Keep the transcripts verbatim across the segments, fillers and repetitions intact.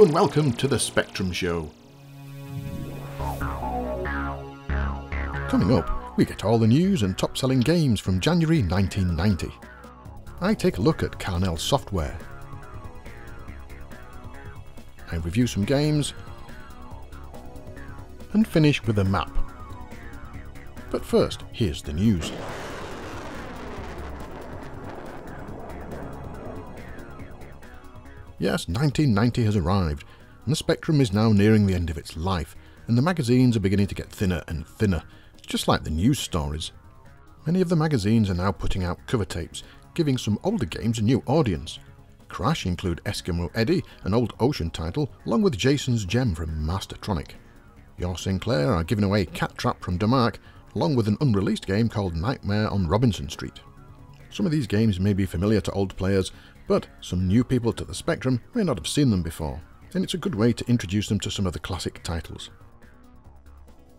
Hello and welcome to the Spectrum Show. Coming up, we get all the news and top-selling games from January nineteen ninety. I take a look at Carnell Software. I review some games and finish with a map. But first, here's the news. Yes, nineteen ninety has arrived, and the Spectrum is now nearing the end of its life, and the magazines are beginning to get thinner and thinner, just like the news stories. Many of the magazines are now putting out cover tapes, giving some older games a new audience. Crash include Eskimo Eddy, an old Ocean title, along with Jason's Gem from Mastertronic. Your Sinclair are giving away Cat Trap from DeMarc, along with an unreleased game called Nightmare on Robinson Street. Some of these games may be familiar to old players, but some new people to the Spectrum may not have seen them before, and it's a good way to introduce them to some of the classic titles.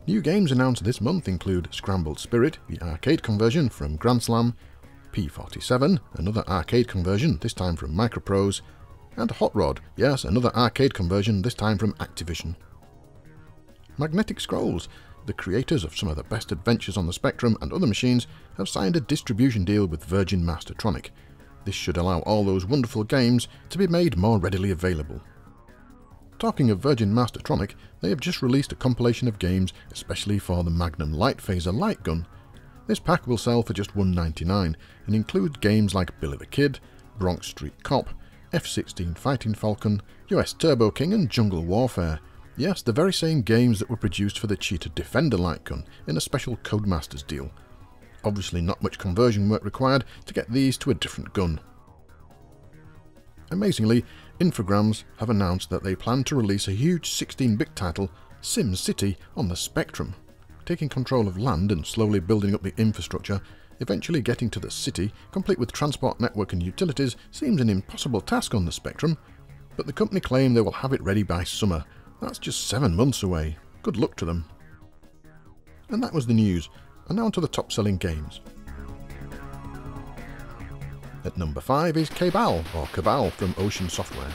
New games announced this month include Scrambled Spirit, the arcade conversion from Grand Slam, P forty-seven, another arcade conversion, this time from Microprose, and Hot Rod, yes, another arcade conversion, this time from Activision. Magnetic Scrolls, the creators of some of the best adventures on the Spectrum and other machines, have signed a distribution deal with Virgin Mastertronic. This should allow all those wonderful games to be made more readily available. Talking of Virgin Mastertronic, they have just released a compilation of games especially for the Magnum Light Phaser light gun. This pack will sell for just one ninety-nine and includes games like Billy the Kid, Bronx Street Cop, F sixteen Fighting Falcon, U S Turbo King and Jungle Warfare. Yes, the very same games that were produced for the Cheetah Defender light gun in a special Codemasters deal. Obviously not much conversion work required to get these to a different gun. Amazingly, Infogrames have announced that they plan to release a huge sixteen-bit title, Sim City, on the Spectrum. Taking control of land and slowly building up the infrastructure, eventually getting to the city, complete with transport network and utilities, seems an impossible task on the Spectrum, but the company claim they will have it ready by summer. That's just seven months away. Good luck to them. And that was the news. And now to the top-selling games. At number five is Cabal, or Cabal from Ocean Software.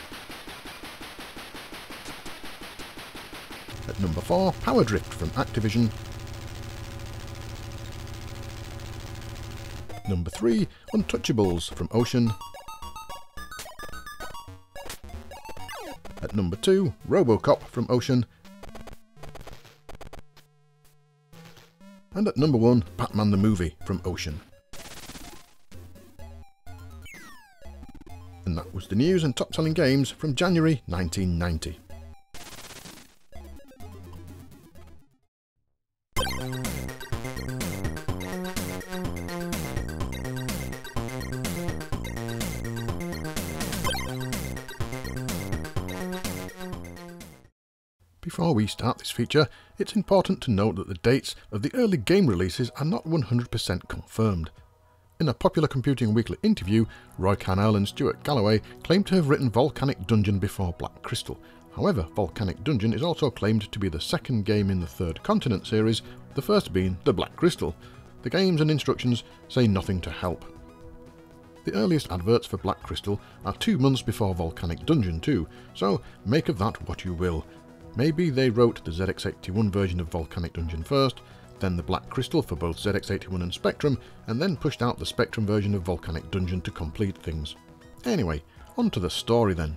At number four, Power Drift from Activision. Number three, Untouchables from Ocean. At number two, RoboCop from Ocean. And at number one, Batman the Movie from Ocean. And that was the news and top-selling games from January nineteen ninety. Before we start this feature, it's important to note that the dates of the early game releases are not one hundred percent confirmed. In a Popular Computing Weekly interview, Roy Carnell and Stuart Galloway claim to have written Volcanic Dungeon before Black Crystal. However, Volcanic Dungeon is also claimed to be the second game in the Third Continent series, the first being The Black Crystal. The games and instructions say nothing to help. The earliest adverts for Black Crystal are two months before Volcanic Dungeon too, so make of that what you will. Maybe they wrote the Z X eighty-one version of Volcanic Dungeon first, then the Black Crystal for both Z X eighty-one and Spectrum, and then pushed out the Spectrum version of Volcanic Dungeon to complete things. Anyway, on to the story then.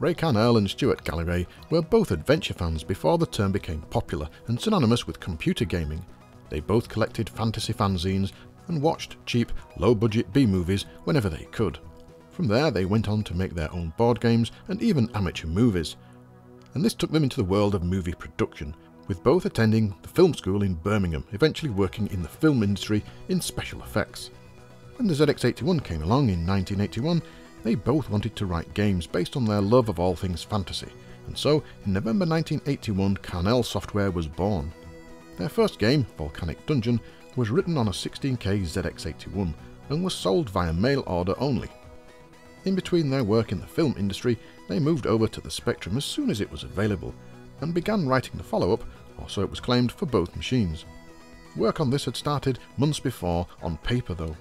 Roy Carnell and Stuart Galloway were both adventure fans before the term became popular and synonymous with computer gaming. They both collected fantasy fanzines and watched cheap, low-budget B-movies whenever they could. From there they went on to make their own board games and even amateur movies. And this took them into the world of movie production, with both attending the film school in Birmingham, eventually working in the film industry in special effects. When the Z X eighty-one came along in nineteen eighty-one, they both wanted to write games based on their love of all things fantasy, and so in November nineteen eighty-one, Carnell Software was born. Their first game, Volcanic Dungeon, was written on a sixteen K Z X eighty-one and was sold via mail order only. In between their work in the film industry, they moved over to the Spectrum as soon as it was available, and began writing the follow-up, or so it was claimed, for both machines. Work on this had started months before, on paper though.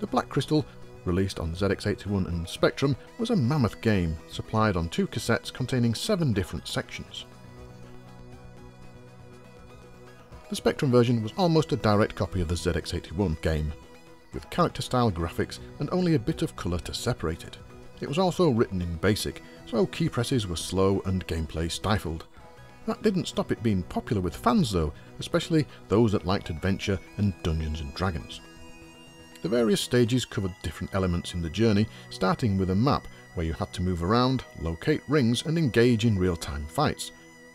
The Black Crystal released on Z X eighty-one and Spectrum, was a mammoth game supplied on two cassettes containing seven different sections. The Spectrum version was almost a direct copy of the Z X eighty-one game, with character-style graphics and only a bit of colour to separate it. It was also written in BASIC, so key presses were slow and gameplay stifled. That didn't stop it being popular with fans though, especially those that liked adventure and Dungeons and Dragons. The various stages covered different elements in the journey, starting with a map where you had to move around, locate rings and engage in real-time fights.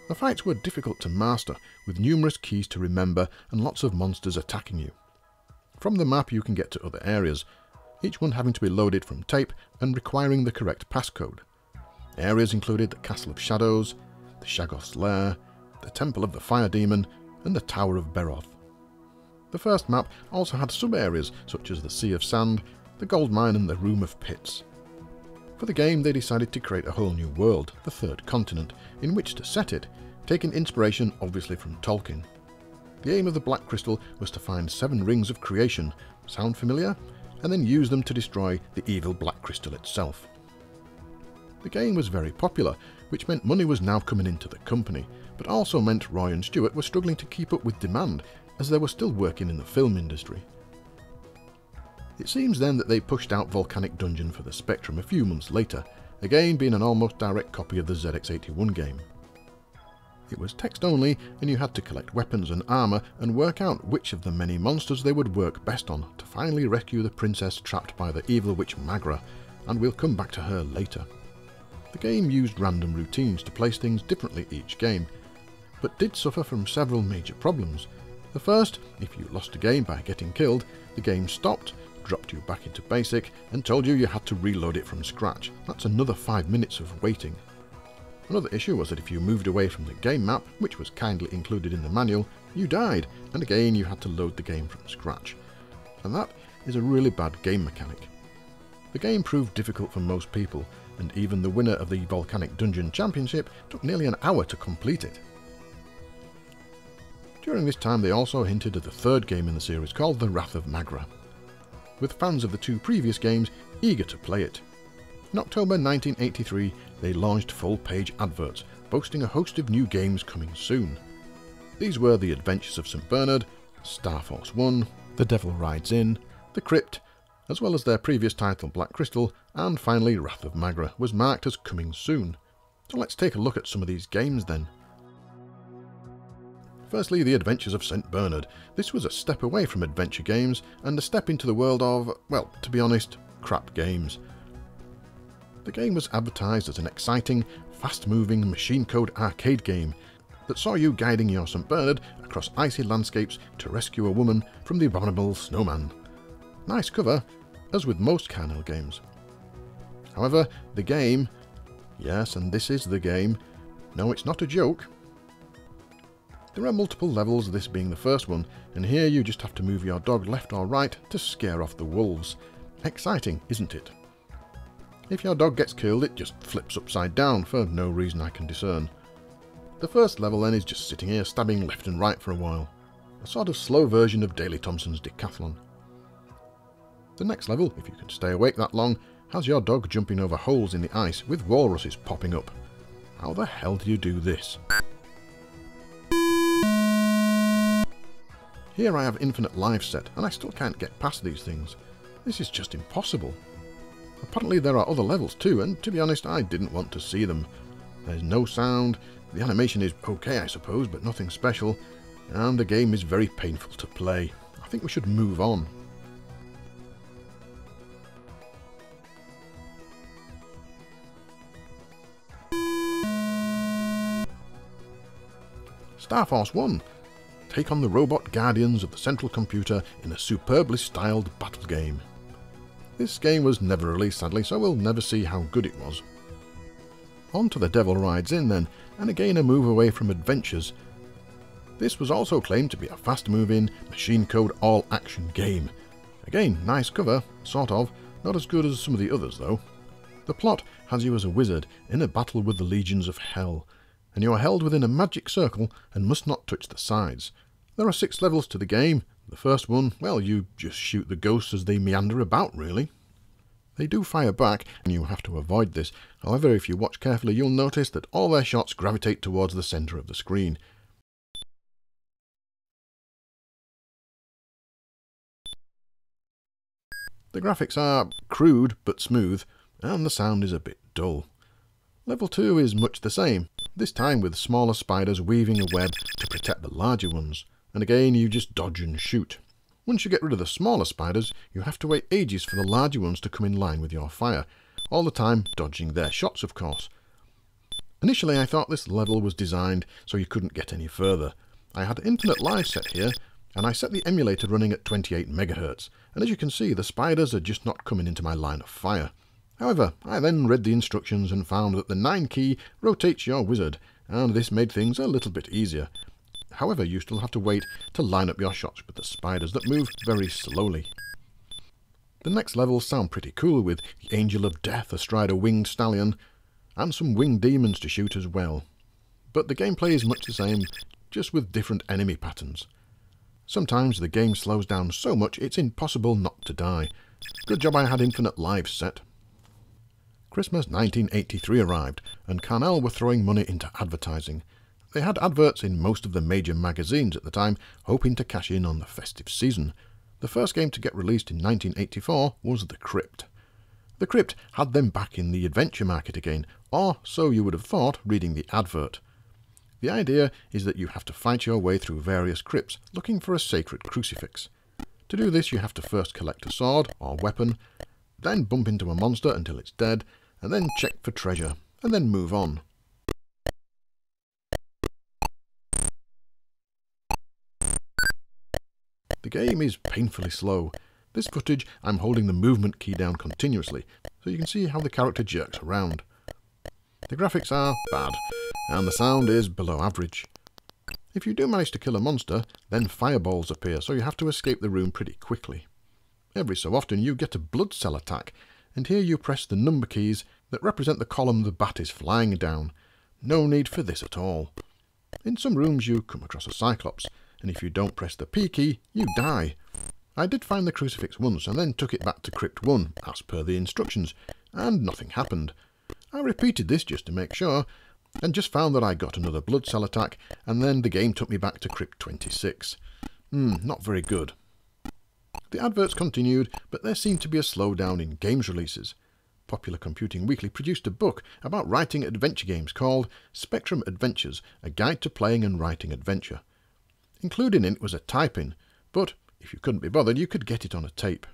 The fights were difficult to master, with numerous keys to remember and lots of monsters attacking you. From the map you can get to other areas, each one having to be loaded from tape and requiring the correct passcode. Areas included the Castle of Shadows, the Shaggoth's Lair, the Temple of the Fire Demon, and the Tower of Beroth. The first map also had sub-areas such as the Sea of Sand, the Gold Mine and the Room of Pits. For the game they decided to create a whole new world, the Third Continent, in which to set it, taking inspiration obviously from Tolkien. The aim of the Black Crystal was to find seven rings of creation, sound familiar? And then use them to destroy the evil Black Crystal itself. The game was very popular, which meant money was now coming into the company, but also meant Roy and Stuart were struggling to keep up with demand, as they were still working in the film industry. It seems then that they pushed out Volcanic Dungeon for the Spectrum a few months later, again being an almost direct copy of the Z X eighty-one game. It was text only, and you had to collect weapons and armour and work out which of the many monsters they would work best on to finally rescue the princess trapped by the evil witch Magra, and we'll come back to her later. The game used random routines to place things differently each game, but did suffer from several major problems. The first, if you lost a game by getting killed, the game stopped, dropped you back into basic, and told you you had to reload it from scratch. That's another five minutes of waiting. Another issue was that if you moved away from the game map, which was kindly included in the manual, you died, and again you had to load the game from scratch. And that is a really bad game mechanic. The game proved difficult for most people, and even the winner of the Volcanic Dungeon Championship took nearly an hour to complete it. During this time they also hinted at the third game in the series called The Wrath of Magra, with fans of the two previous games eager to play it. In October nineteen eighty-three, they launched full-page adverts, boasting a host of new games coming soon. These were The Adventures of St Bernard, Star Force one, The Devil Rides In, The Crypt, as well as their previous title Black Crystal, and finally Wrath of Magra was marked as coming soon. So let's take a look at some of these games then. Firstly, The Adventures of St Bernard. This was a step away from adventure games, and a step into the world of, well, to be honest, crap games. The game was advertised as an exciting, fast-moving, machine-code arcade game that saw you guiding your St Bernard across icy landscapes to rescue a woman from the abominable snowman. Nice cover, as with most Carnell games. However, the game... Yes, and this is the game. No, it's not a joke. There are multiple levels, this being the first one, and here you just have to move your dog left or right to scare off the wolves. Exciting, isn't it? If your dog gets killed, it just flips upside down for no reason I can discern. The first level then is just sitting here stabbing left and right for a while. A sort of slow version of Daley Thompson's Decathlon. The next level, if you can stay awake that long, has your dog jumping over holes in the ice with walruses popping up. How the hell do you do this? Here I have infinite life set and I still can't get past these things. This is just impossible. Apparently there are other levels too, and to be honest I didn't want to see them. There's no sound, the animation is okay I suppose, but nothing special, and the game is very painful to play. I think we should move on. Star Force one. Take on the robot guardians of the central computer in a superbly styled battle game. This game was never released sadly, so we'll never see how good it was. On to The Devil Rides In then, and again a move away from adventures. This was also claimed to be a fast-moving, machine-code all-action game. Again, nice cover, sort of, not as good as some of the others though. The plot has you as a wizard in a battle with the legions of hell, and you are held within a magic circle and must not touch the sides. There are six levels to the game. The first one, well, you just shoot the ghosts as they meander about, really. They do fire back, and you have to avoid this. However, if you watch carefully, you'll notice that all their shots gravitate towards the centre of the screen. The graphics are crude but smooth, and the sound is a bit dull. Level two is much the same, this time with smaller spiders weaving a web to protect the larger ones, and again you just dodge and shoot. Once you get rid of the smaller spiders, you have to wait ages for the larger ones to come in line with your fire, all the time dodging their shots, of course. Initially I thought this level was designed so you couldn't get any further. I had infinite life set here, and I set the emulator running at twenty-eight megahertz, and as you can see the spiders are just not coming into my line of fire. However, I then read the instructions and found that the nine key rotates your wizard, and this made things a little bit easier. However, you still have to wait to line up your shots with the spiders that move very slowly. The next levels sound pretty cool, with the Angel of Death astride a winged stallion, and some winged demons to shoot as well. But the gameplay is much the same, just with different enemy patterns. Sometimes the game slows down so much it's impossible not to die. Good job I had infinite lives set. Christmas nineteen eighty-three arrived, and Carnell were throwing money into advertising. They had adverts in most of the major magazines at the time, hoping to cash in on the festive season. The first game to get released in nineteen eighty-four was The Crypt. The Crypt had them back in the adventure market again, or so you would have thought reading the advert. The idea is that you have to fight your way through various crypts, looking for a sacred crucifix. To do this you have to first collect a sword or weapon, then bump into a monster until it's dead, and then check for treasure, and then move on. The game is painfully slow. This footage, I'm holding the movement key down continuously, so you can see how the character jerks around. The graphics are bad, and the sound is below average. If you do manage to kill a monster, then fireballs appear, so you have to escape the room pretty quickly. Every so often you get a blood cell attack, and here you press the number keys that represent the column the bat is flying down. No need for this at all. In some rooms you come across a cyclops, and if you don't press the P key, you die. I did find the crucifix once and then took it back to Crypt one, as per the instructions, and nothing happened. I repeated this just to make sure, and just found that I got another blood cell attack, and then the game took me back to Crypt twenty-six. Hmm, not very good. The adverts continued, but there seemed to be a slowdown in games releases. Popular Computing Weekly produced a book about writing adventure games called Spectrum Adventures, a guide to playing and writing adventure. Included in it was a type-in, but if you couldn't be bothered, you could get it on a tape.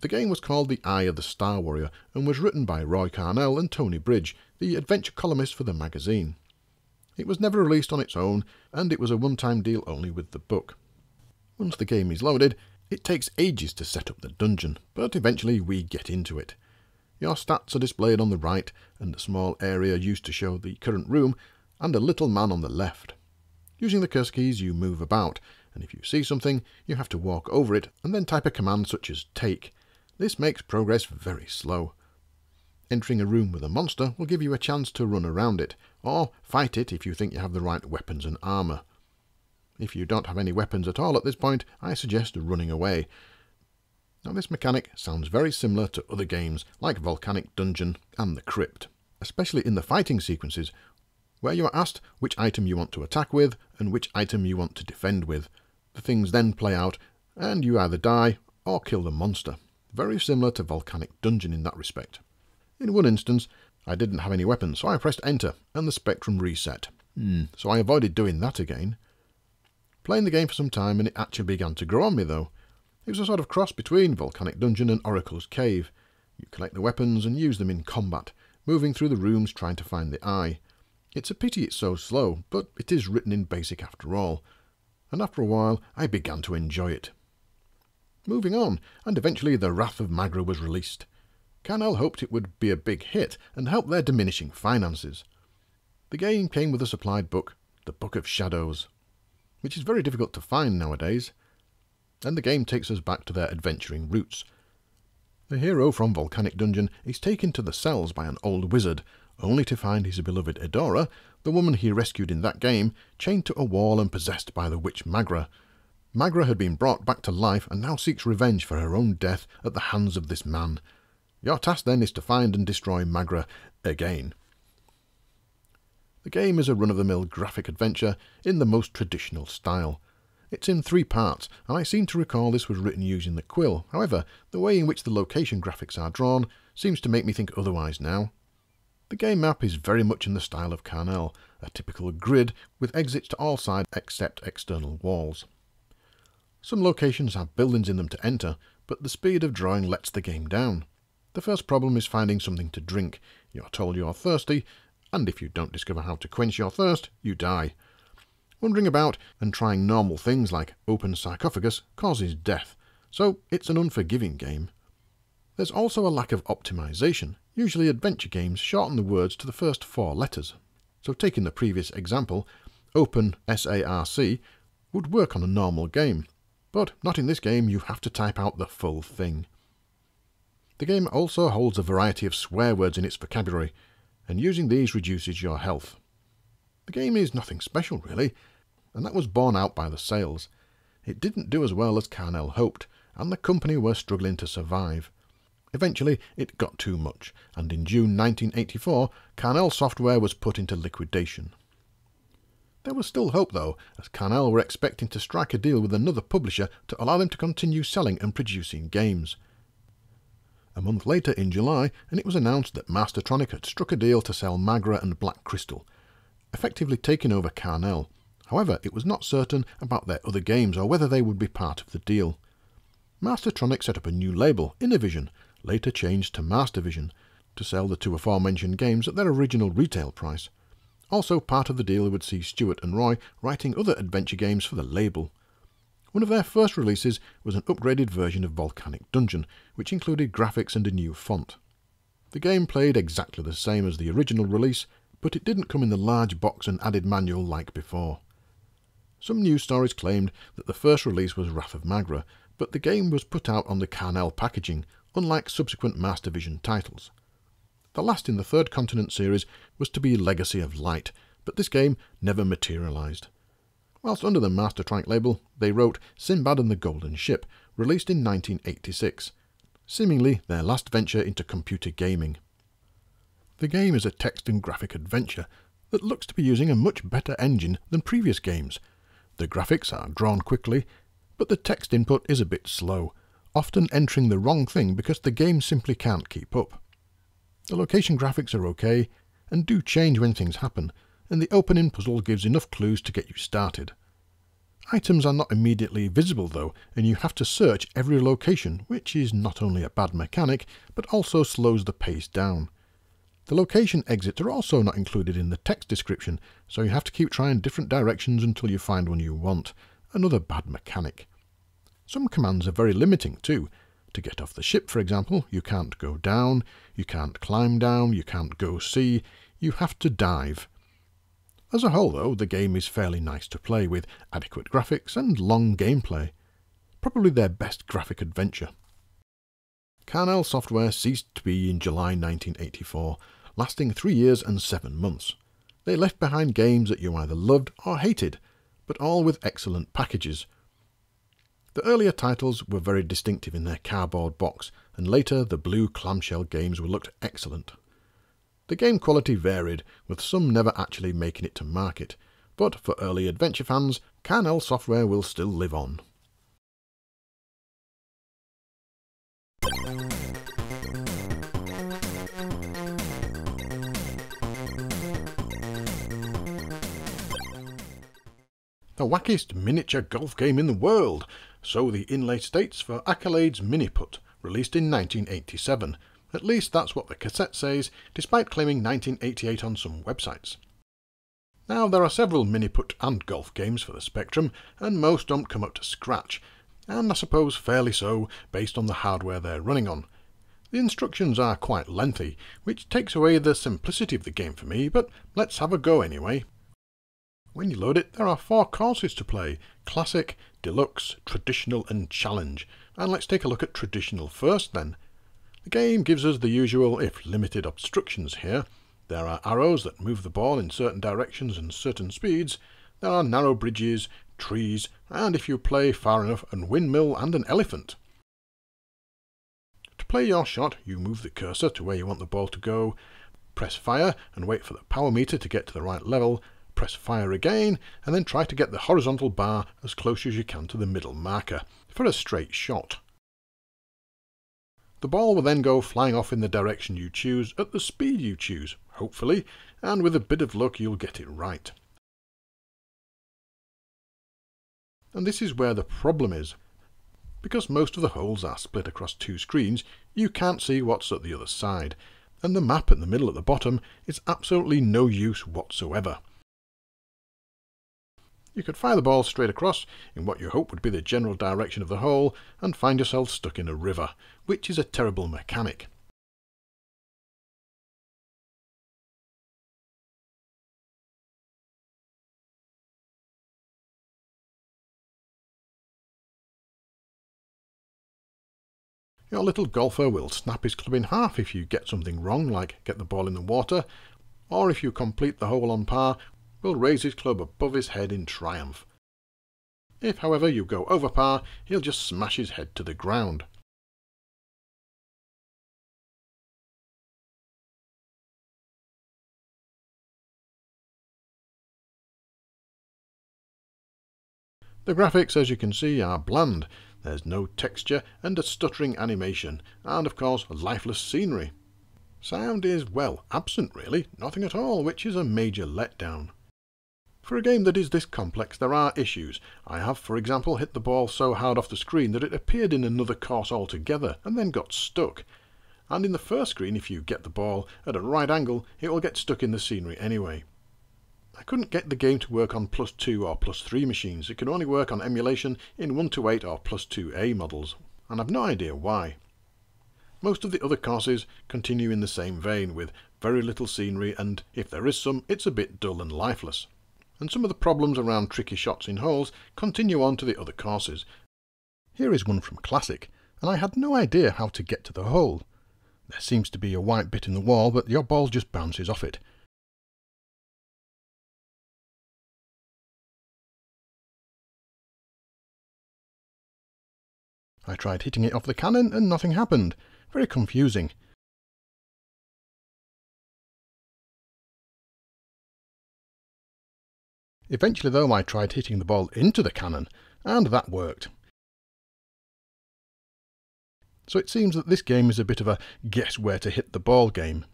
The game was called The Eye of the Star Warrior and was written by Roy Carnell and Tony Bridge, the adventure columnist for the magazine. It was never released on its own, and it was a one-time deal only with the book. Once the game is loaded, it takes ages to set up the dungeon, but eventually we get into it. Your stats are displayed on the right, and a small area used to show the current room, and a little man on the left. Using the cursor keys you move about, and if you see something, you have to walk over it and then type a command such as take. This makes progress very slow. Entering a room with a monster will give you a chance to run around it, or fight it if you think you have the right weapons and armour. If you don't have any weapons at all at this point, I suggest running away. Now this mechanic sounds very similar to other games like Volcanic Dungeon and The Crypt, especially in the fighting sequences, where you are asked which item you want to attack with and which item you want to defend with. The things then play out and you either die or kill the monster. Very similar to Volcanic Dungeon in that respect. In one instance, I didn't have any weapons, so I pressed enter and the spectrum reset. Hmm, so I avoided doing that again. Playing the game for some time, and it actually began to grow on me though. It was a sort of cross between Volcanic Dungeon and Oracle's Cave. You collect the weapons and use them in combat, moving through the rooms trying to find the eye. It's a pity it's so slow, but it is written in BASIC after all, and after a while I began to enjoy it. Moving on, and eventually The Wrath of Magra was released. Carnell hoped it would be a big hit and help their diminishing finances. The game came with a supplied book, The Book of Shadows, which is very difficult to find nowadays, and the game takes us back to their adventuring roots. The hero from Volcanic Dungeon is taken to the cells by an old wizard, only to find his beloved Edora, the woman he rescued in that game, chained to a wall and possessed by the witch Magra. Magra had been brought back to life and now seeks revenge for her own death at the hands of this man. Your task then is to find and destroy Magra again. The game is a run-of-the-mill graphic adventure in the most traditional style. It's in three parts, and I seem to recall this was written using the quill. However, the way in which the location graphics are drawn seems to make me think otherwise now. The game map is very much in the style of Carnell, a typical grid with exits to all sides except external walls. Some locations have buildings in them to enter, but the speed of drawing lets the game down. The first problem is finding something to drink. You're told you're thirsty, and if you don't discover how to quench your thirst, you die. Wandering about and trying normal things like open sarcophagus causes death, so it's an unforgiving game. There's also a lack of optimization. Usually adventure games shorten the words to the first four letters. So taking the previous example, open SARC would work on a normal game, but not in this game. You have to type out the full thing. The game also holds a variety of swear words in its vocabulary, and using these reduces your health. The game is nothing special really, and that was borne out by the sales. It didn't do as well as Carnell hoped, and the company were struggling to survive. Eventually it got too much, and in June nineteen eighty-four Carnell Software was put into liquidation. There was still hope though, as Carnell were expecting to strike a deal with another publisher to allow them to continue selling and producing games. A month later in July, and it was announced that Mastertronic had struck a deal to sell Magra and Black Crystal, effectively taking over Carnell. However, it was not certain about their other games or whether they would be part of the deal. Mastertronic set up a new label, Innovision, later changed to Mastervision, to sell the two aforementioned games at their original retail price. Also part of the deal would see Stuart and Roy writing other adventure games for the label. One of their first releases was an upgraded version of Volcanic Dungeon, which included graphics and a new font. The game played exactly the same as the original release, but it didn't come in the large box and added manual like before. Some news stories claimed that the first release was Wrath of Magra, but the game was put out on the Carnell packaging, unlike subsequent Mastervision titles. The last in the Third Continent series was to be Legacy of Light, but this game never materialised. Whilst under the Mastertronic label, they wrote Sinbad and the Golden Ship, released in nineteen eighty-six, seemingly their last venture into computer gaming. The game is a text and graphic adventure that looks to be using a much better engine than previous games. The graphics are drawn quickly, but the text input is a bit slow, often entering the wrong thing because the game simply can't keep up. The location graphics are okay, and do change when things happen, and the opening puzzle gives enough clues to get you started. Items are not immediately visible though, and you have to search every location, which is not only a bad mechanic, but also slows the pace down. The location exits are also not included in the text description, so you have to keep trying different directions until you find one you want, another bad mechanic. Some commands are very limiting too. To get off the ship, for example, you can't go down, you can't climb down, you can't go see, you have to dive. As a whole though, the game is fairly nice to play with adequate graphics and long gameplay. Probably their best graphic adventure. Carnell Software ceased to be in July nineteen eighty-four, lasting three years and seven months. They left behind games that you either loved or hated, but all with excellent packages. The earlier titles were very distinctive in their cardboard box, and later the blue clamshell games were looked excellent. The game quality varied, with some never actually making it to market, but for early adventure fans, Carnell Software will still live on. The wackiest miniature golf game in the world, so the inlay states for Accolade's Miniput, released in nineteen eighty-seven. At least that's what the cassette says, despite claiming nineteen eighty-eight on some websites. Now there are several mini-putt and golf games for the Spectrum, and most don't come up to scratch, and I suppose fairly so based on the hardware they're running on. The instructions are quite lengthy, which takes away the simplicity of the game for me, but let's have a go anyway. When you load it, there are four courses to play: Classic, Deluxe, Traditional and Challenge, and let's take a look at Traditional first then. The game gives us the usual, if limited, obstructions here. There are arrows that move the ball in certain directions and certain speeds, there are narrow bridges, trees, and if you play far enough, a windmill and an elephant. play your shot, you move the cursor to where you want the ball to go, press fire and wait for the power meter to get to the right level, press fire again, and then try to get the horizontal bar as close as you can to the middle marker, for a straight shot. The ball will then go flying off in the direction you choose, at the speed you choose, hopefully, and with a bit of luck you'll get it right. And this is where the problem is. Because most of the holes are split across two screens, you can't see what's at the other side, and the map in the middle at the bottom is absolutely no use whatsoever. You could fire the ball straight across in what you hope would be the general direction of the hole and find yourself stuck in a river, which is a terrible mechanic. Your little golfer will snap his club in half if you get something wrong, like get the ball in the water, or if you complete the hole on par, will raise his club above his head in triumph. If, however, you go over par, he'll just smash his head to the ground. The graphics, as you can see, are bland. There's no texture and a stuttering animation, and of course lifeless scenery. Sound is, well, absent really, nothing at all, which is a major letdown. For a game that is this complex there are issues. I have, for example, hit the ball so hard off the screen that it appeared in another course altogether, and then got stuck. And in the first screen, if you get the ball at a right angle, it will get stuck in the scenery anyway. I couldn't get the game to work on plus two or plus three machines, it can only work on emulation in one to eight or plus two A models, and I've no idea why. Most of the other courses continue in the same vein, with very little scenery and, if there is some, it's a bit dull and lifeless. And some of the problems around tricky shots in holes continue on to the other courses. Here is one from Classic, and I had no idea how to get to the hole. There seems to be a white bit in the wall, but your ball just bounces off it. I tried hitting it off the cannon and nothing happened. Very confusing. Eventually though I tried hitting the ball into the cannon, and that worked. So it seems that this game is a bit of a guess where to hit the ball game.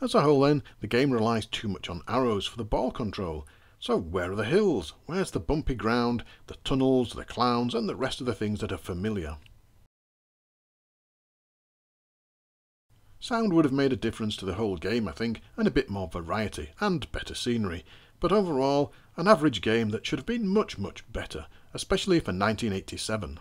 As a whole then, the game relies too much on arrows for the ball control. So where are the hills? Where's the bumpy ground, the tunnels, the clowns, and the rest of the things that are familiar? Sound would have made a difference to the whole game, I think, and a bit more variety, and better scenery. But overall, an average game that should have been much, much better, especially for nineteen eighty-seven.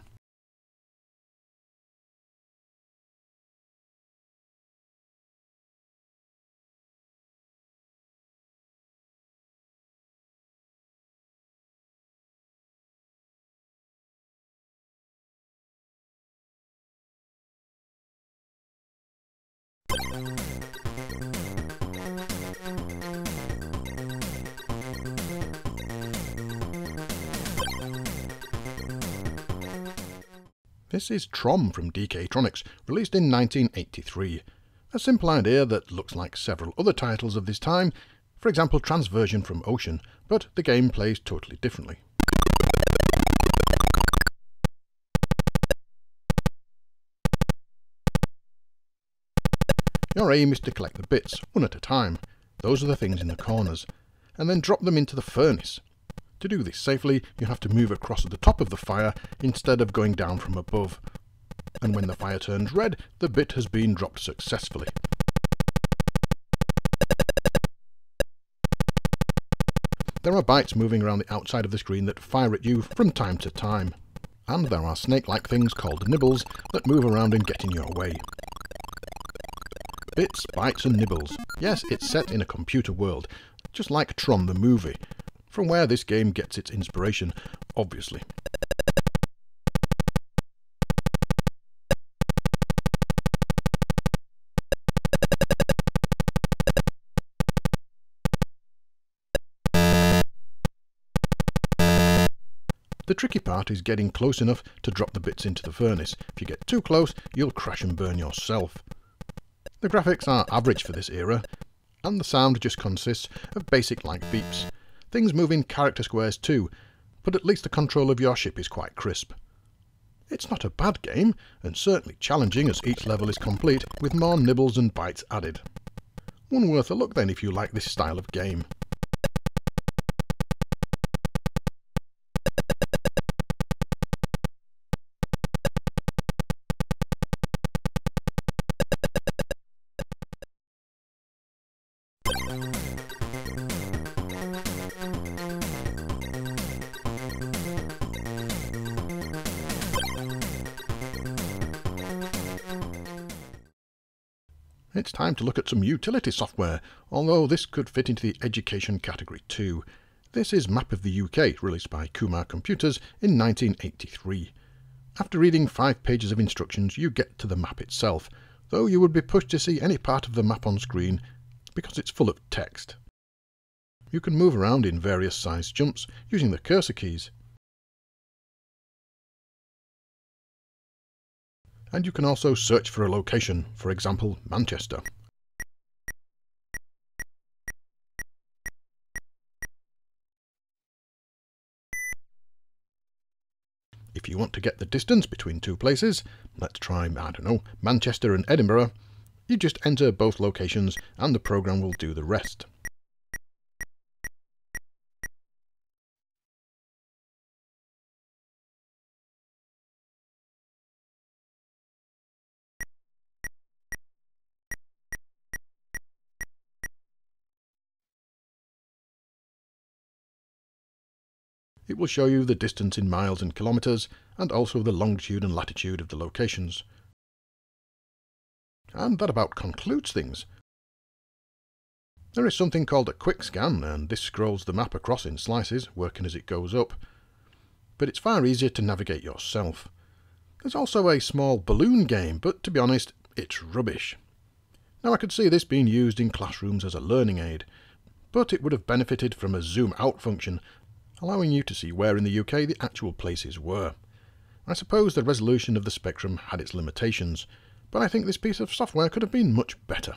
This is Trom from D K Tronics, released in nineteen eighty-three. A simple idea that looks like several other titles of this time, for example Transversion from Ocean, but the game plays totally differently. Your aim is to collect the bits, one at a time. Those are the things in the corners, and then drop them into the furnace. To do this safely, you have to move across the top of the fire instead of going down from above. And when the fire turns red, the bit has been dropped successfully. There are bites moving around the outside of the screen that fire at you from time to time. And there are snake-like things called nibbles that move around and get in your way. Bits, bites and nibbles. Yes, it's set in a computer world, just like Tron the movie, from where this game gets its inspiration, obviously. The tricky part is getting close enough to drop the bits into the furnace. If you get too close, you'll crash and burn yourself. The graphics are average for this era, and the sound just consists of basic light beeps. Things move in character squares too, but at least the control of your ship is quite crisp. It's not a bad game, and certainly challenging as each level is complete, with more nibbles and bites added. One worth a look then if you like this style of game. It's time to look at some utility software, although this could fit into the education category too. This is Map of the U K, released by Kumar Computers in nineteen eighty-three. After reading five pages of instructions, you get to the map itself, though you would be pushed to see any part of the map on screen because it's full of text. You can move around in various size jumps using the cursor keys. And you can also search for a location, for example, Manchester. If you want to get the distance between two places, let's try, I don't know, Manchester and Edinburgh, you just enter both locations and the program will do the rest. It will show you the distance in miles and kilometres, and also the longitude and latitude of the locations. And that about concludes things. There is something called a quick scan, and this scrolls the map across in slices, working as it goes up. But it's far easier to navigate yourself. There's also a small balloon game, but to be honest, it's rubbish. Now I could see this being used in classrooms as a learning aid, but it would have benefited from a zoom out function, allowing you to see where in the U K the actual places were. I suppose the resolution of the Spectrum had its limitations, but I think this piece of software could have been much better.